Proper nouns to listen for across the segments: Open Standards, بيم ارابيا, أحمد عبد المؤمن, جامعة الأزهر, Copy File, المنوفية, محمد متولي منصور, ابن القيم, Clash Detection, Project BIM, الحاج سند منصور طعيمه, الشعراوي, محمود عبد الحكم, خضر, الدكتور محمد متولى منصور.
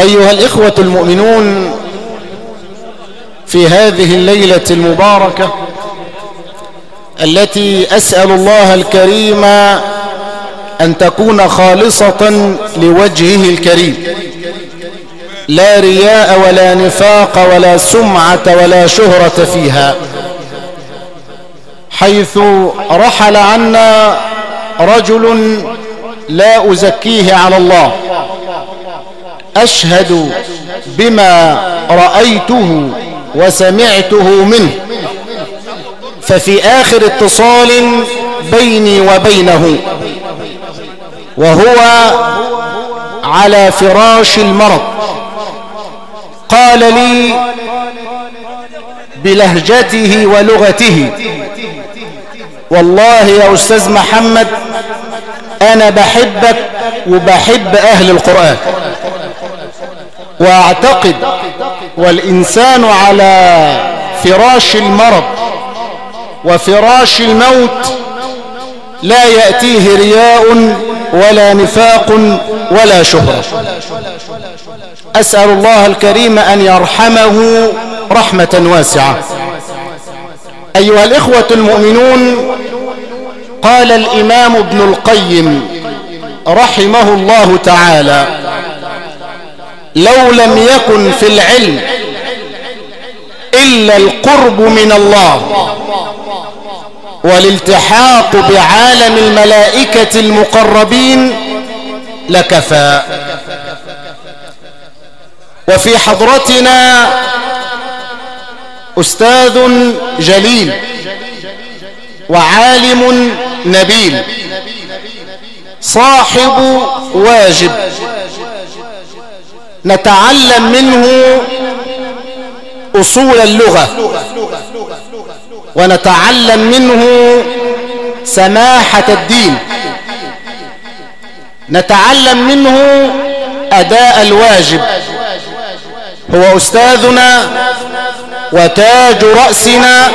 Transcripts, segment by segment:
أيها الإخوة المؤمنون، في هذه الليلة المباركة التي أسأل الله الكريم أن تكون خالصة لوجهه الكريم، لا رياء ولا نفاق ولا سمعة ولا شهرة فيها، حيث رحل عنا رجل لا أزكيه على الله، أشهد بما رأيته وسمعته منه، ففي آخر اتصال بيني وبينه وهو على فراش المرض قال لي بلهجته ولغته: والله يا أستاذ محمد، أنا بحبك وبحب أهل القرآن، واعتقد والإنسان على فراش المرض وفراش الموت لا يأتيه رياء ولا نفاق ولا شهرة. أسأل الله الكريم أن يرحمه رحمة واسعة. أيها الإخوة المؤمنون، قال الإمام ابن القيم رحمه الله تعالى: لو لم يكن في العلم إلا القرب من الله والالتحاق بعالم الملائكة المقربين لكفى. وفي حضرتنا أستاذ جليل وعالم نبيل، صاحب واجب نتعلم منه أصول اللغة، ونتعلم منه سماحة الدين، نتعلم منه أداء الواجب. هو أستاذنا وتاج رأسنا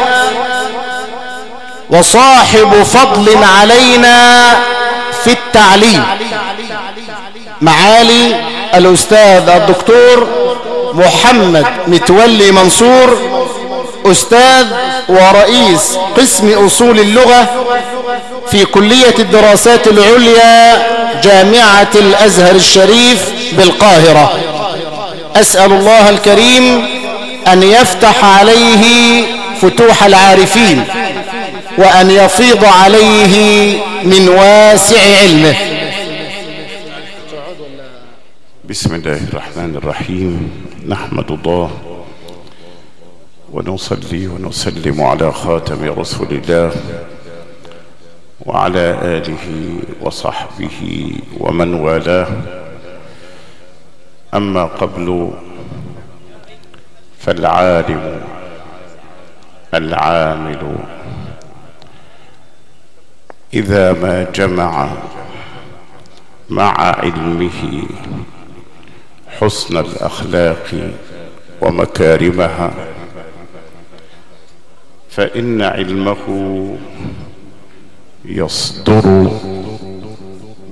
وصاحب فضل علينا في التعليم، معالي الأستاذ الدكتور محمد متولي منصور، أستاذ ورئيس قسم أصول اللغة في كلية الدراسات العليا جامعة الأزهر الشريف بالقاهرة. أسأل الله الكريم أن يفتح عليه فتوح العارفين، وأن يفيض عليه من واسع علمه. بسم الله الرحمن الرحيم، نحمد الله ونصلي ونسلم على خاتم رسول الله وعلى آله وصحبه ومن والاه. أما قبل، فالعالم العامل إذا ما جمع مع علمه حسن الأخلاق ومكارمها، فإن علمه يصدر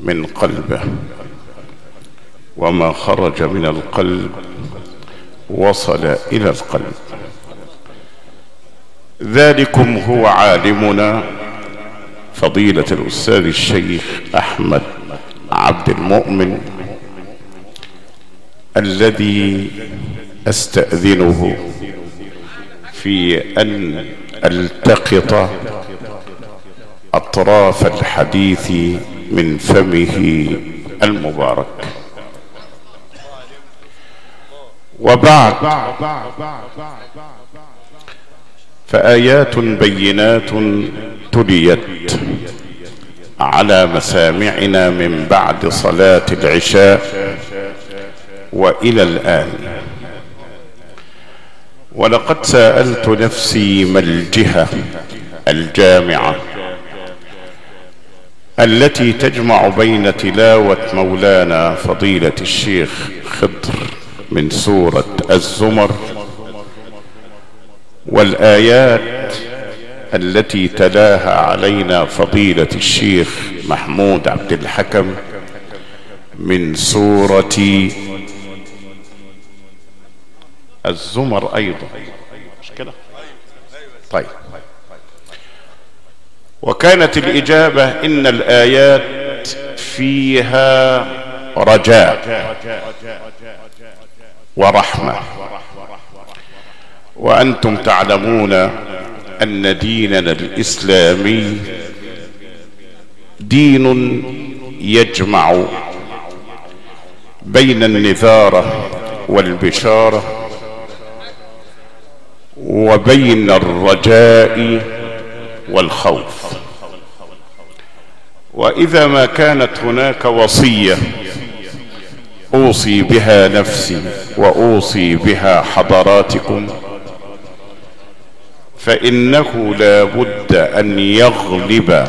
من قلبه، وما خرج من القلب وصل إلى القلب. ذلكم هو عالمنا فضيلة الأستاذ الشيخ أحمد عبد المؤمن، الذي أستأذنه في أن ألتقط أطراف الحديث من فمه المبارك. وبعد، فآيات بينات تليت على مسامعنا من بعد صلاة العشاء وإلى الآن، ولقد سألت نفسي: ما الجهة الجامعة التي تجمع بين تلاوة مولانا فضيلة الشيخ خضر من سورة الزمر والآيات التي تلاها علينا فضيلة الشيخ محمود عبد الحكم من سورة الزمر أيضا، مش كده؟ طيب، وكانت الإجابة إن الآيات فيها رجاء ورحمة، وأنتم تعلمون أن ديننا الإسلامي دين يجمع بين النذارة والبشارة وبين الرجاء والخوف. وإذا ما كانت هناك وصية أوصي بها نفسي وأوصي بها حضراتكم، فإنه لا بد أن يغلب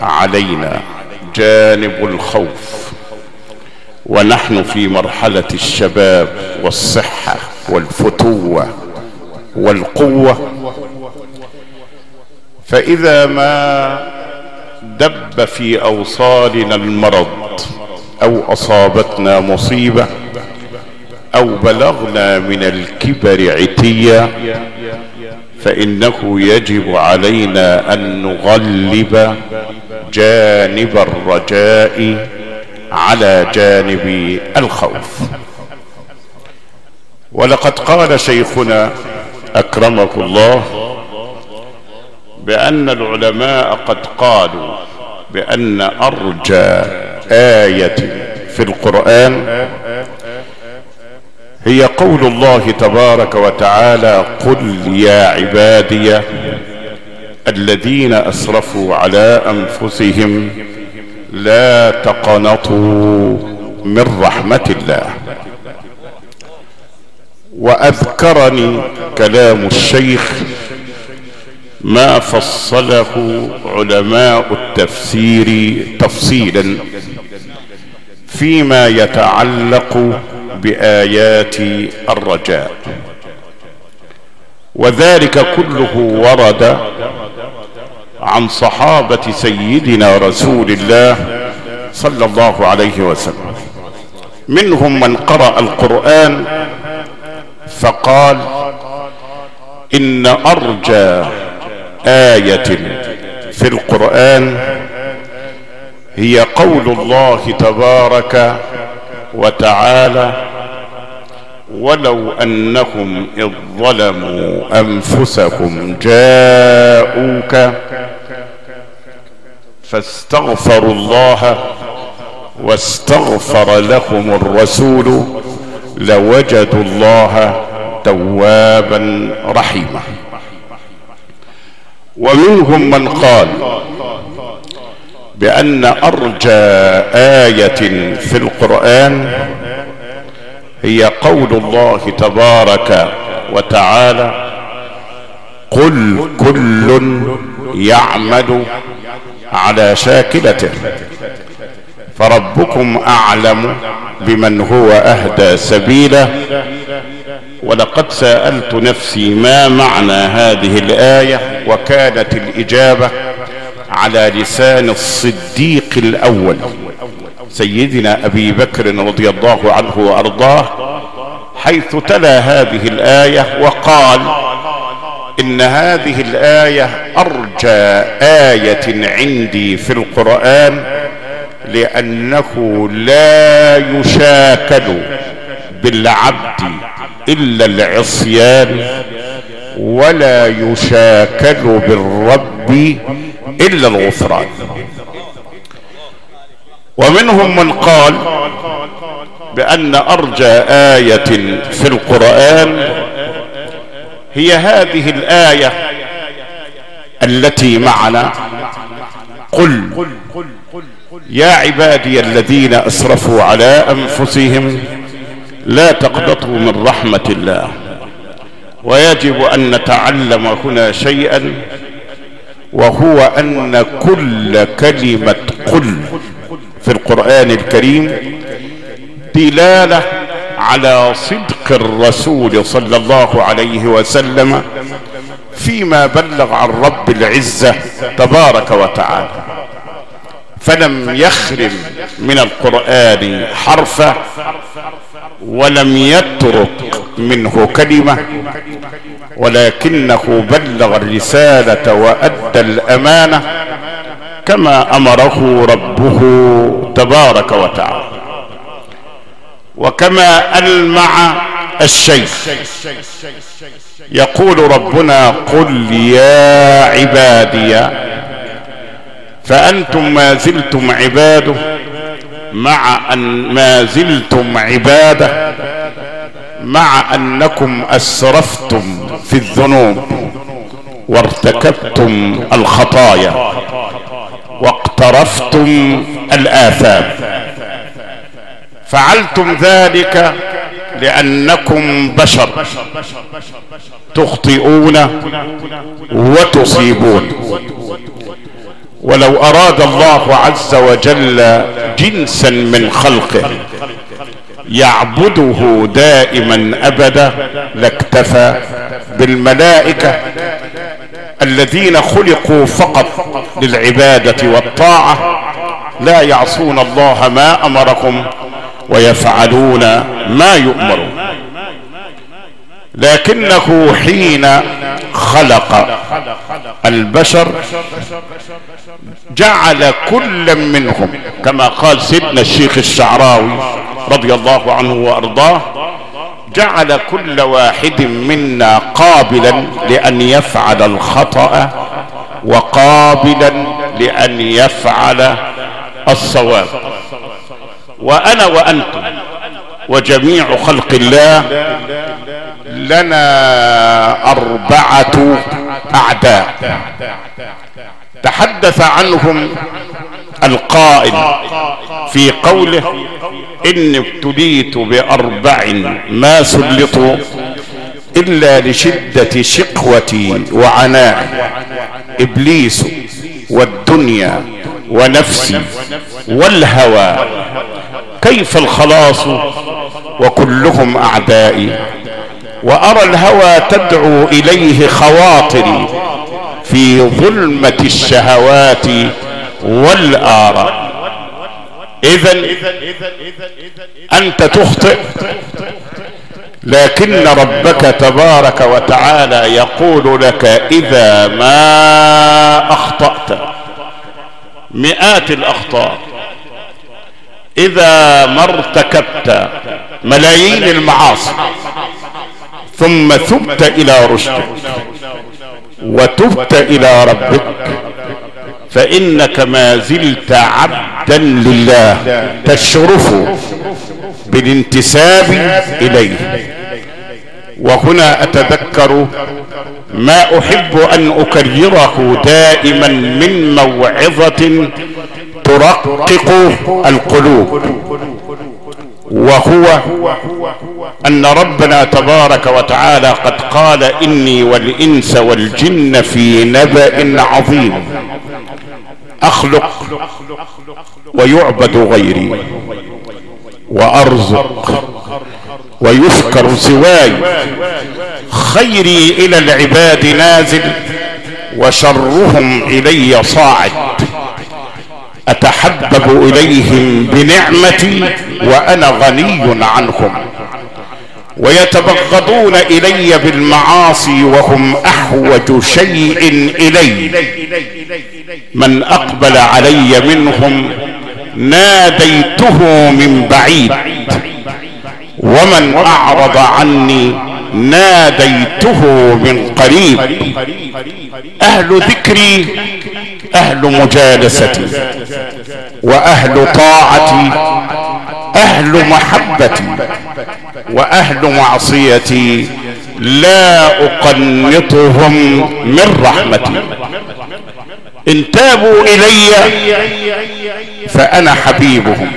علينا جانب الخوف، ونحن في مرحلة الشباب والصحة والفتوة والقوة. فإذا ما دب في أوصالنا المرض أو أصابتنا مصيبة أو بلغنا من الكبر عتية، فإنه يجب علينا أن نغلب جانب الرجاء على جانب الخوف. ولقد قال شيخنا أكرمك الله بأن العلماء قد قالوا بأن أرجى آية في القرآن هي قول الله تبارك وتعالى: قل يا عبادي الذين أسرفوا على أنفسهم لا تقنطوا من رحمة الله. وأذكرني كلام الشيخ ما فصله علماء التفسير تفصيلا فيما يتعلق بآيات الرجاء، وذلك كله ورد عن صحابة سيدنا رسول الله صلى الله عليه وسلم. منهم من قرأ القرآن فقال: إن أرجى آية في القرآن هي قول الله تبارك وتعالى: ولو أنهم إذ ظلموا أنفسهم جاءوك فاستغفروا الله واستغفر لهم الرسول لوجدوا الله توابا رحيما. ومنهم من قال بأن أرجى آية في القرآن هي قول الله تبارك وتعالى: قل كل يعمل على شاكلته فربكم أعلم بمن هو أهدى سبيلا. ولقد سألت نفسي ما معنى هذه الآية، وكانت الإجابة على لسان الصديق الأول سيدنا أبي بكر رضي الله عنه وأرضاه، حيث تلا هذه الآية وقال: إن هذه الآية أرجى آية عندي في القرآن لأنه لا يشاكل بالعبد إلا العصيان ولا يشاكل بالرب إلا الغفران. ومنهم من قال بأن أرجى آية في القرآن هي هذه الآية التي معنا: قل يا عبادي الذين أسرفوا على أنفسهم لا تقنطوا من رحمة الله. ويجب أن نتعلم هنا شيئا، وهو أن كل كلمة قل في القرآن الكريم دلالة على صدق الرسول صلى الله عليه وسلم فيما بلغ عن رب العزة تبارك وتعالى، فلم يخرم من القرآن حرفا، ولم يترك منه كلمة، ولكنه بلغ الرسالة وأدى الأمانة كما أمره ربه تبارك وتعالى، وكما ألمع الشيء. يقول ربنا: قل يا عبادي، فأنتم ما زلتم عباده، مع أن ما زلتم عباده، مع أنكم أسرفتم في الذنوب وارتكبتم الخطايا واقترفتم الآثام، فعلتم ذلك لأنكم بشر تخطئون وتصيبون. ولو أراد الله عز وجل جنسا من خلقه يعبده دائما أبدا لاكتفى بالملائكة الذين خلقوا فقط للعبادة والطاعة، لا يعصون الله ما أمركم ويفعلون ما يؤمرون. لكنه حين خلق البشر جعل كل منهم كما قال سيدنا الشيخ الشعراوي رضي الله عنه وأرضاه: جعل كل واحد منا قابلا لأن يفعل الخطأ وقابلا لأن يفعل الصواب. وأنا وأنتم وجميع خلق الله لنا أربعة أعداء تحدث عنهم القائل في قوله: إن ابتليت بأربع ما سلطوا إلا لشدة شقوتي وعنائي، إبليس والدنيا ونفسي والهوى، كيف الخلاص وكلهم أعدائي، وأرى الهوى تدعو إليه خواطري في ظلمة الشهوات والآراء. إذن أنت تخطئ، لكن ربك تبارك وتعالى يقول لك: إذا ما أخطأت مئات الأخطاء، إذا ما ارتكبت ملايين المعاصي، ثم ثبت إلى رشدك وتبت إلى ربك، فإنك ما زلت عبدا لله تشرف بالانتساب إليه. وهنا أتذكر ما أحب أن أكرره دائما من موعظة ترقق القلوب، وهو أن ربنا تبارك وتعالى قد قال: إني والإنس والجن في نبأ عظيم، أخلق ويعبد غيري وأرزق ويذكر سواي، خيري إلى العباد نازل وشرهم إلي صاعد، أتحبب إليهم بنعمتي وأنا غني عنهم، ويتبغضون إلي بالمعاصي وهم أحوج شيء إلي، من أقبل علي منهم ناديته من بعيد، ومن أعرض عني ناديته من قريب. أهل ذكري أهل مجالستي وأهل طاعتي، أهل محبتي وأهل معصيتي، لا أقنطهم من رحمتي، إن تابوا إلي فأنا حبيبهم،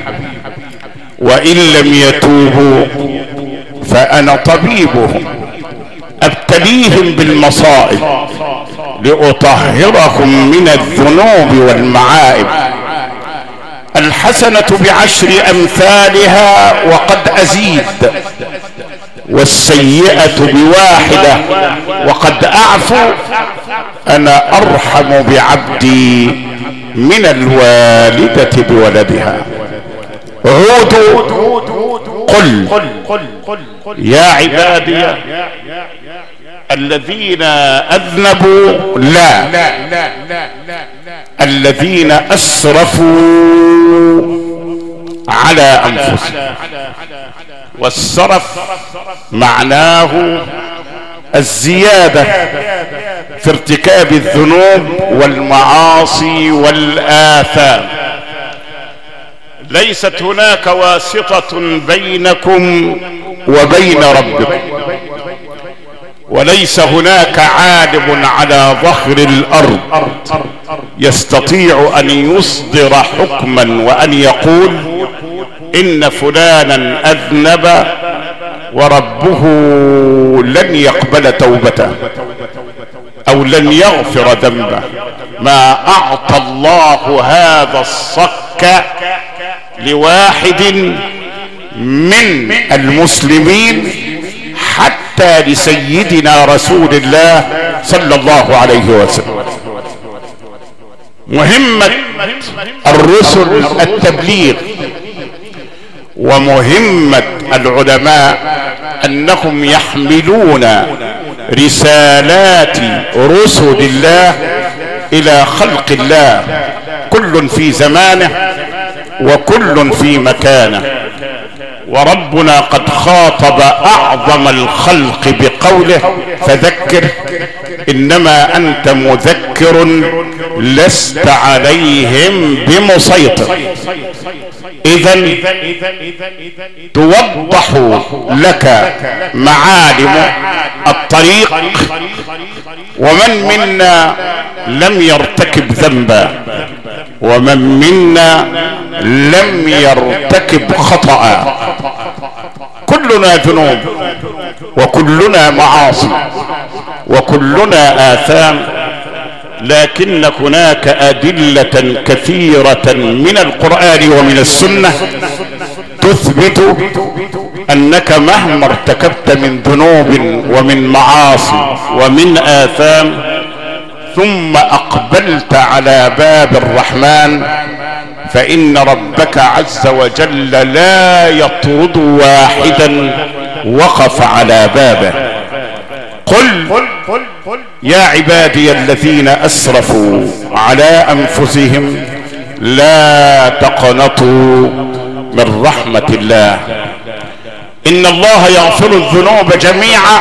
وإن لم يتوبوا فأنا طبيبهم، أبتليهم بالمصائب لأطهرهم من الذنوب والمعائب. الحسنة بعشر أمثالها وقد أزيد، والسيئة بواحدة وقد أعفو، أنا أرحم بعبدي من الوالدة بولدها. عودوا قل يا عبادي الذين أذنبوا لا الذين أسرفوا على أنفسهم. والسرف معناه الزيادة في ارتكاب الذنوب والمعاصي والآثام. ليست هناك واسطة بينكم وبين ربكم، وليس هناك عالم على ظهر الأرض يستطيع أن يصدر حكما وأن يقول إن فلانا أذنب وربه لن يقبل توبته أو لن يغفر ذنبه. ما أعطى الله هذا الصك لواحد من المسلمين حتى لسيدنا رسول الله صلى الله عليه وسلم. مهمة الرسل التبليغ، ومهمة العلماء أنهم يحملون رسالات رسل الله إلى خلق الله، كل في زمانه وكل في مكانه. وربنا قد خاطب أعظم الخلق بقوله فذكر إنما أنت مذكر لست عليهم بمسيطر. إذن توضح لك معالم الطريق، ومن منا لم يرتكب ذنبا ومن منا لم يرتكب خطأ. كلنا ذنوب وكلنا معاصي وكلنا آثام، لكن هناك أدلة كثيرة من القرآن ومن السنة تثبت أنك مهما ارتكبت من ذنوب ومن معاصي ومن آثام ثم أقبلت على باب الرحمن فإن ربك عز وجل لا يطرد واحدا وقف على بابه. قل يا عبادي الذين أسرفوا على أنفسهم لا تقنطوا من رحمة الله إن الله يغفر الذنوب جميعا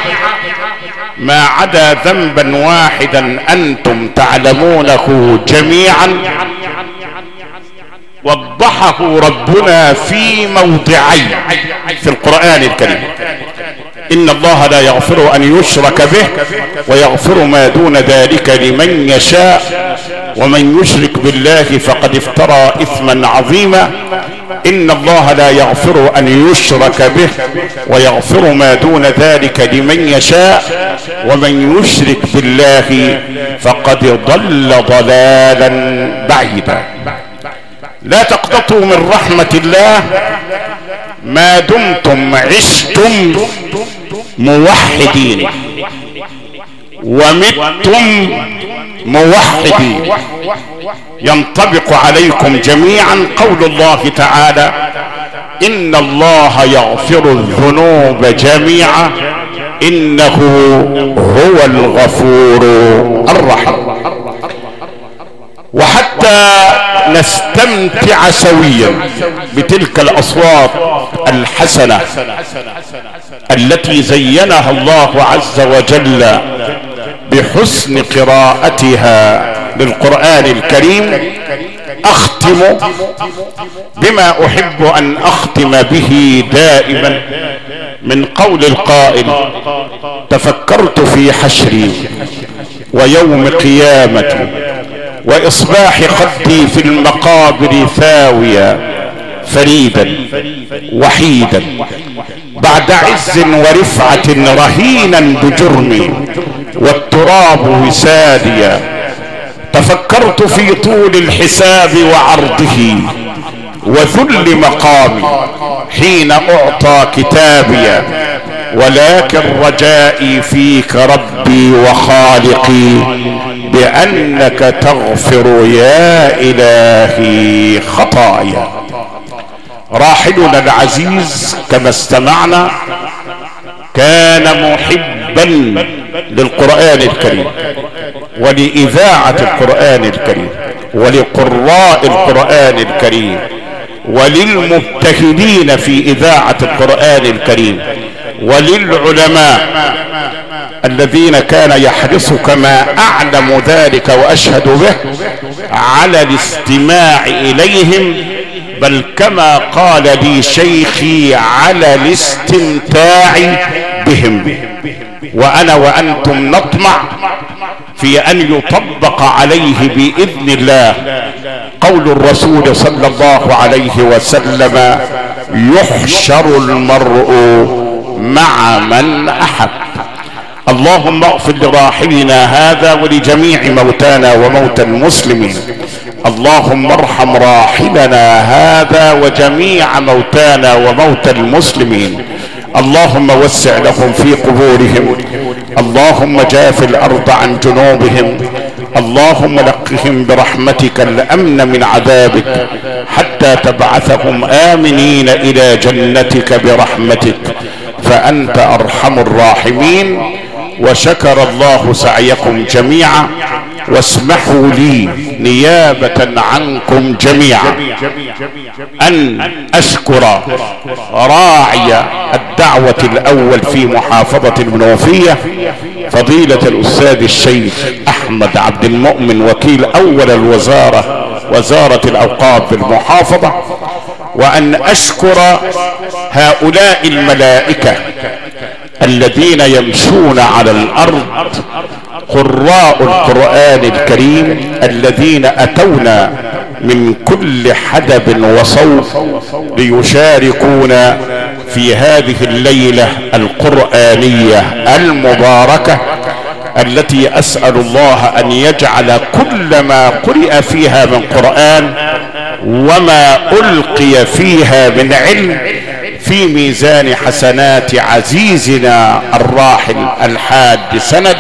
ما عدا ذنبا واحدا أنتم تعلمونه جميعا. وضحه ربنا في موضعين في القرآن الكريم، إن الله لا يغفر أن يشرك به ويغفر ما دون ذلك لمن يشاء ومن يشرك بالله فقد افترى إثما عظيما. إن الله لا يغفر أن يشرك به ويغفر ما دون ذلك لمن يشاء ومن يشرك بالله فقد ضل ضلالا بعيدا. لا تقنطوا من رحمة الله ما دمتم عشتم موحدين ومتم موحدين. ينطبق عليكم جميعا قول الله تعالى إن الله يغفر الذنوب جميعا إنه هو الغفور الرحيم. وحتى نستمتع سويا بتلك الأصوات الحسنة التي زينها الله عز وجل بحسن قراءتها للقرآن الكريم، أختم بما أحب أن أختم به دائما من قول القائل تفكرت في حشري ويوم قيامتي وإصباح خدي في المقابر ثاوية فريدا وحيدا بعد عز ورفعة رهينا بجرمي والتراب وساديا. تفكرت في طول الحساب وعرضه وذل مقامي حين أعطى كتابي، ولكن رجائي فيك ربي وخالقي بأنك تغفر يا إلهي خطايا. راحلنا العزيز كما استمعنا كان محبا للقرآن الكريم ولإذاعة القرآن الكريم ولقراء القرآن الكريم وللمبتكرين في إذاعة القرآن الكريم وللعلماء الذين كان يحرص كما أعلم ذلك وأشهد به على الاستماع إليهم، بل كما قال لي شيخي على الاستمتاع بهم. وأنتم نطمع في أن يطبق عليه بإذن الله قول الرسول صلى الله عليه وسلم: يحشر المرء مع من أحب. اللهم اغفر لراحلنا هذا ولجميع موتانا وموتى المسلمين. اللهم ارحم راحلنا هذا وجميع موتانا وموتى المسلمين. اللهم وسع لهم في قبورهم. اللهم جاف الأرض عن جنوبهم. اللهم لقهم برحمتك الأمن من عذابك حتى تبعثهم آمنين إلى جنتك برحمتك، فأنت أرحم الراحمين. وشكر الله سعيكم جميعا، واسمحوا لي نيابة عنكم جميعا أن أشكر راعي الدعوة الأول في محافظة المنوفية فضيلة الأستاذ الشيخ أحمد عبد المؤمن، وكيل أول الوزارة، وزارة الأوقاف بالمحافظة، وأن أشكر هؤلاء الملائكة الذين يمشون على الأرض قراء القرآن الكريم الذين أتونا من كل حدب وصوف ليشاركونا في هذه الليلة القرآنية المباركة، التي أسأل الله أن يجعل كل ما قرئ فيها من قرآن وما ألقي فيها من علم في ميزان حسنات عزيزنا الراحل الحاج سند.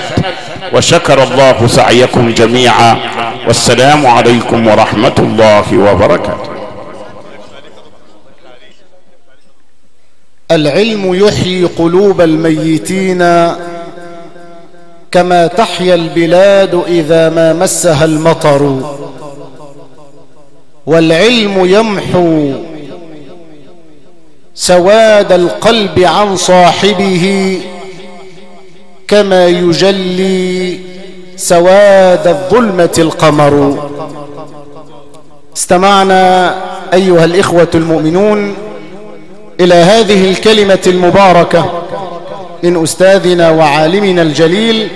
وشكر الله سعيكم جميعا، والسلام عليكم ورحمة الله وبركاته. العلم يحيي قلوب الميتين كما تحيا البلاد إذا ما مسها المطر، والعلم يمحو سواد القلب عن صاحبه كما يجلي سواد الظلمة القمر. استمعنا أيها الإخوة المؤمنون إلى هذه الكلمة المباركة من أستاذنا وعالمنا الجليل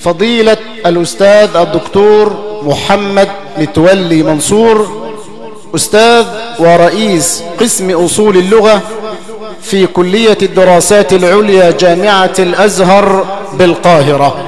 فضيلة الأستاذ الدكتور محمد متولي منصور، أستاذ ورئيس قسم أصول اللغة في كلية الدراسات العليا جامعة الأزهر بالقاهرة.